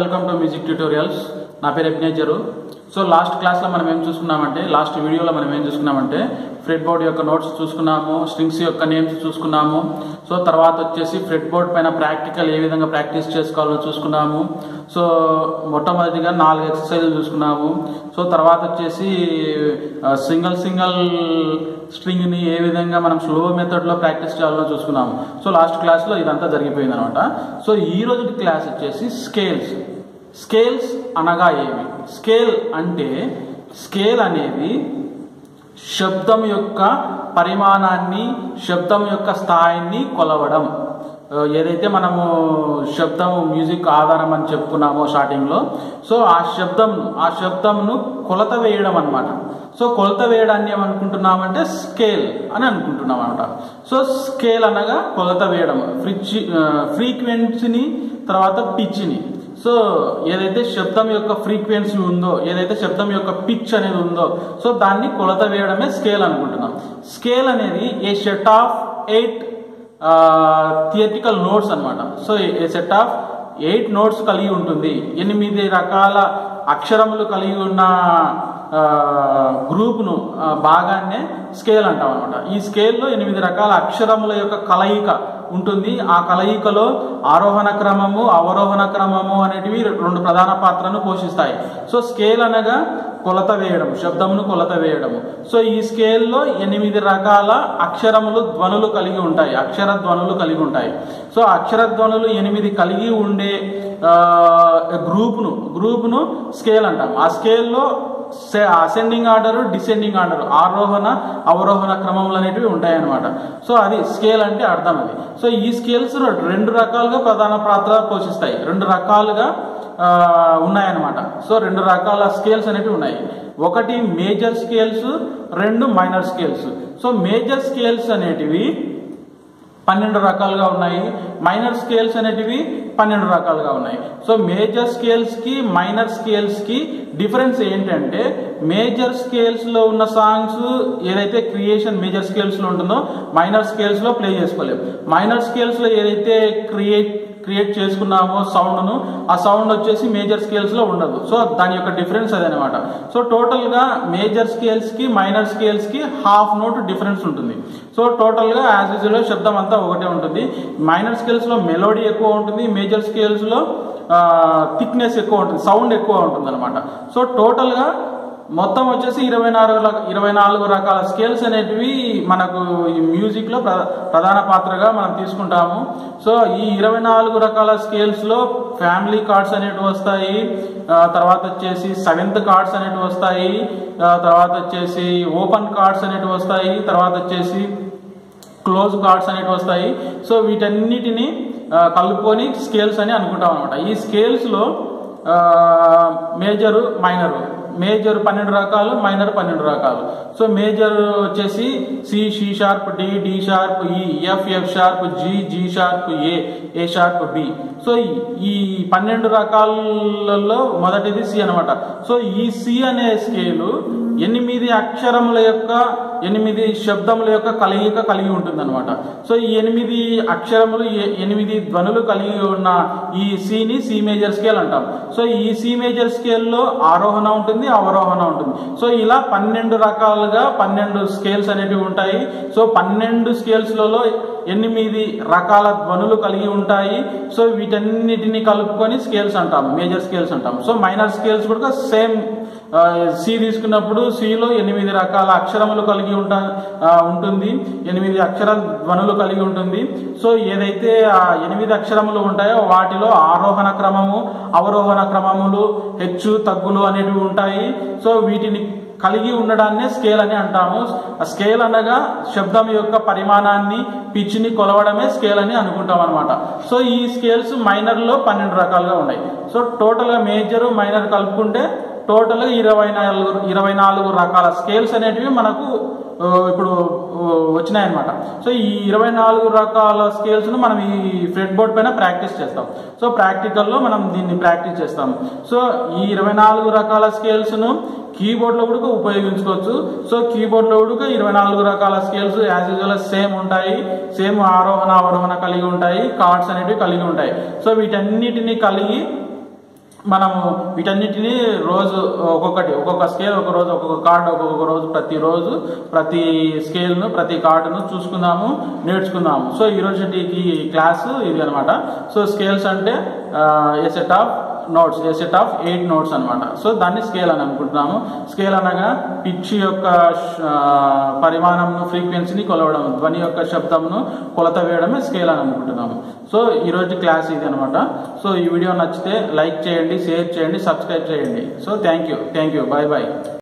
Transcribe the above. Welcome to music tutorials ना पेर अभिनेजर सो लास्ट क्लास लो मनमें चूसुकुन्नामंटे लास्ट वीडियो लो मनमें चूसुकुन्नामंटे फ्रेट बोर्ड योक्क नोट्स चूसुकुन्नामु स्ट्रिंग्स योक्क नेम्स चूसुकुन्नामु सो तर्वात वच्चेसी फ्रेट बोर्ड पैन प्राक्टिकल ए विधंगा प्राक्टीस चेसुकोवालो चूसुकुन्नामु सो मोट्टमొదటిగా 4 एक्सरसైజులు చూసుకున్నాము सो తర్వాత వచ్చేసి సింగిల్ సింగిల్ స్ట్రింగ్ ని ఏ విధంగా మనం స్లో మెథడ్ లో ప్రాక్టీస్ చేయాలో చూసుకున్నాము సో లాస్ట్ క్లాస్ లో ఇదంతా జరిగిపోయింది అన్నమాట సో ఈ రోజు క్లాస్ వచ్చేసి స్కేల్స్ స్కేల్స్ అనగా ఏవి స్కేల్ అంటే స్కేల్ అనేది శబ్దం యొక్క పరిమాణాన్ని శబ్దం యొక్క స్థాయిని కొలవడం ఏదైతే మనము శబ్దం మ్యూజిక్ ఆధారం అని చెప్పుకున్నామో స్టార్టింగ్ లో సో ఆ శబ్దంను కొలత వేయడం అన్నమాట సో కొలత వేయడాన్ని ఏమనుకుంటున్నామంటే స్కేల్ అని అనుకుంటున్నాం అన్నమాట సో స్కేల్ అనగా కొలత వేయడం ఫ్రీక్వెన్సీని తర్వాత పిచ్ ని సో ఏదైతే శబ్దం యొక్క ఫ్రీక్వెన్సీ ఉందో ఏదైతే శబ్దం యొక్క పిచ్ అనేది ఉందో సో దాన్ని కొలత వేయడమే స్కేల్ అనుకుంటున్నాం స్కేల్ అనేది a set of 8 theoretical notes అన్నమాట so a set of 8 notes కలిగి ఉంటుంది 8 రకాల అక్షరములు కలిగి ఉన్న గ్రూప్ ను భాగాన్నే స్కేల్ అంటాం అన్నమాట ఈ స్కేల్ లో 8 రకాల అక్షరముల యొక్క కలయిక ఉంటుంది ఆ కలయికలో ఆరోహణ క్రమము అవరోహణ క్రమము అనేటివి 2 ప్రధాన పాత్రను పోషిస్తాయి సో స్కేల్ అనగా కొలత వేయడం శబ్దమును కొలత వేయడం సో ఈ స్కేల్ లో 8 రకాల అక్షరములు ధ్వనులు కలిగి ఉంటాయి అక్షర ధ్వనులు కలిగి ఉంటాయి సో అక్షర ధ్వనులు 8 కలిగి ఉండే గ్రూప్ ను స్కేల్ అంటాం ఆ స్కేల్ లో అసెండింగ్ ఆర్డర్ డిసెండింగ్ ఆర్డర్ ఆరోహణ అవరోహణ క్రమములనేటివి ఉంటాయి అన్నమాట సో అది స్కేల్ అంటే అర్థం అది సో ఈ స్కేల్స్ 2 రకాలుగా ప్రధాన పాత్ర పోషిస్తాయి 2 రకాలుగా ఉన్నాయి అన్నమాట సో 2 రకాల స్కేల్స్ అనేటివి ఉన్నాయి ఒకటి major scales 2 minor scales so major scales అనేటివి 12 రకాలుగా ఉన్నాయి మైనర్ స్కేల్స్ అనేటివి 12 రకాలుగా ఉన్నాయి సో మేజర్ స్కేల్స్ కి మైనర్ స్కేల్స్ కి డిఫరెన్స్ ఏంటంటే మేజర్ స్కేల్స్ లో ఉన్న సాంగ్స్ ఏదైతే క్రియేషన్ మేజర్ స్కేల్స్ లో ఉంటుందో మైనర్ స్కేల్స్ లో ప్లే చేసుకోలేం మైనర్ స్కేల్స్ లో ఏదైతే క్రియేట్ చేసుకున్నామో సౌండ్ ను ఆ సౌండ్ వచ్చేసి మేజర్ స్కేల్స్ లో ఉండదు సో దాని యొక్క డిఫరెన్స్ అదన్నమాట సో టోటల్ గా మేజర్ స్కేల్స్ కి మైనర్ స్కేల్స్ కి హాఫ్ నోట్ డిఫరెన్స్ ఉంటుంది సో టోటల్ గా యాజ్ యూజువల్ గా శబ్దం అంతా ఒకటే ఉంటుంది మైనర్ స్కేల్స్ లో మెలోడీ ఎక్కువ ఉంటుంది మేజర్ స్కేల్స్ లో థిక్నెస్ ఎక్కువ ఉంటుంది సౌండ్ ఎక్కువ ఉంటుంది అన్నమాట సో టోటల్ గా మొత్తం వచ్చేసి 24 రకాల స్కేల్స్ అనేటివి మనకు ఈ మ్యూజిక్ లో ప్రధాన పాత్రగా మనం తీసుకుంటాము సో ఈ 24 రకాల స్కేల్స్ లో ఫ్యామిలీ కార్డ్స్ అనేటివి వస్తాయి తర్వాత వచ్చేసి 7th కార్డ్స్ అనేటివి వస్తాయి తర్వాత వచ్చేసి ఓపెన్ కార్డ్స్ అనేటివి వస్తాయి తర్వాత వచ్చేసి క్లోజ్ కార్డ్స్ అనేటివి వస్తాయి సో వీటన్నిటిని కలుపుకొని స్కేల్స్ అని అనుకుంటాం అన్నమాట ఈ స్కేల్స్ లో మేజర్ 12 రకాలు మైనర్ 12 రకాలు సో మేజర్ వచ్చేసి C sharp D sharp E F sharp G sharp A sharp B so ఈ 12 రకాలలో మొదటిది C అన్నమాట సో ఈ C అనే స్కేల్ 8 అక్షరముల యొక్క 8 శబ్దముల యొక్క కలయిక కలిగి ఉంటుందన్నమాట సో ఈ 8 అక్షరములు 8 ధ్వనులు కలిగి ఉన్న ఈ C ని C మేజర్ స్కేల్ అంటాం సో ఈ C మేజర్ స్కేల్ లో ఆరోహణ ఉంటుంది అవరోహణ ఉంటుంది సో ఇలా 12 రకాలుగా 12 స్కేల్స్ అనేటివి ఉంటాయి సో 12 స్కేల్స్ లలో 8 రకాల ధ్వనులు కలిగి ఉంటాయి సో వీటన్నిటిని కలుపుకొని స్కేల్స్ అంటాం మేజర్ స్కేల్స్ అంటాం సో మైనర్ స్కేల్స్ కూడా సేమ్ సి తీసుకున్నప్పుడు సిలో 8 రకాల అక్షరములు కలిగి ఉంటుంది 8 అక్షర ధ్వనులు కలిగి ఉంటుంది సో ఏదైతే ఆ 8 అక్షరములు ఉంటాయో వాటిలో ఆరోహణ క్రమము అవరోహణ క్రమములు హెచ్చు తగ్గులు అనేటివి ఉంటాయి సో వీటిని కలిగి ఉండడాన్ని స్కేల్ అని అంటాము స్కేల్ అనగా శబ్దం యొక్క పరిమాణాన్ని పిచ్ ని కొలవడమే స్కేల్ అని అనుకుంటాం అన్నమాట సో ఈ స్కేల్స్ మైనర్ లో 12 రకాలుగా ఉన్నాయి సో టోటల్ గా మేజర్ మైనర్ కలుపుకుంటే టోటల్ గా 24 రకాల స్కేల్స్ అనేటివి మనకు ఇప్పుడు వచ్చినాయి అన్నమాట సో ఈ 24 రకాల స్కేల్స్ ను మనం ఈ ఫ్రెట్ బోర్డ్ పైన ప్రాక్టీస్ చేస్తాం సో ప్రాక్టికల్ లో మనం దీన్ని ప్రాక్టీస్ చేస్తాం సో ఈ 24 రకాల స్కేల్స్ ను కీబోర్డ్ లో కూడా ఉపయోగించుకోవచ్చు సో కీబోర్డ్ లో కూడా 24 రకాల స్కేల్స్ యాజ్ యూజువల్ సేమ్ ఉంటాయి సేమ్ ఆరోహణ అవరోహణ కలిగి ఉంటాయి కార్డ్స్ అనేటివి కలిగి ఉంటాయి సో వీటన్నిటిని కలిగి మనం వీటన్నిటిని రోజు ఒక్కొక్కటి, ఒక్కొక్క స్కేల్ ఒక రోజు, ఒక్కొక్క కార్డు ఒక్కొక్క రోజు ప్రతి స్కేల్ను ప్రతి కార్డును చూసుకున్నాము, నేర్చుకున్నాము. సో ఈ రోజుకి క్లాస్ ఇది అనమాట. సో స్కేల్స్ అంటే a set of notes, a set of 8 notes అనమాట. సో దాన్ని స్కేల్ అని అనుకుంటున్నాము. స్కేల్ అనగా పిచ్చి యొక్క పరిమాణంను, ఫ్రీక్వెన్సీని కొలవడం, ధ్వని యొక్క శబ్దంను కొలత వేయడమే స్కేల్ అని అనుకుంటున్నాము. సో ఈరోజు క్లాస్ ఇది అనమాట. సో ఈ వీడియో నచ్చితే లైక్ చేయండి, షేర్ చేయండి, సబ్స్క్రైబ్ చేయండి. So thank you, bye bye.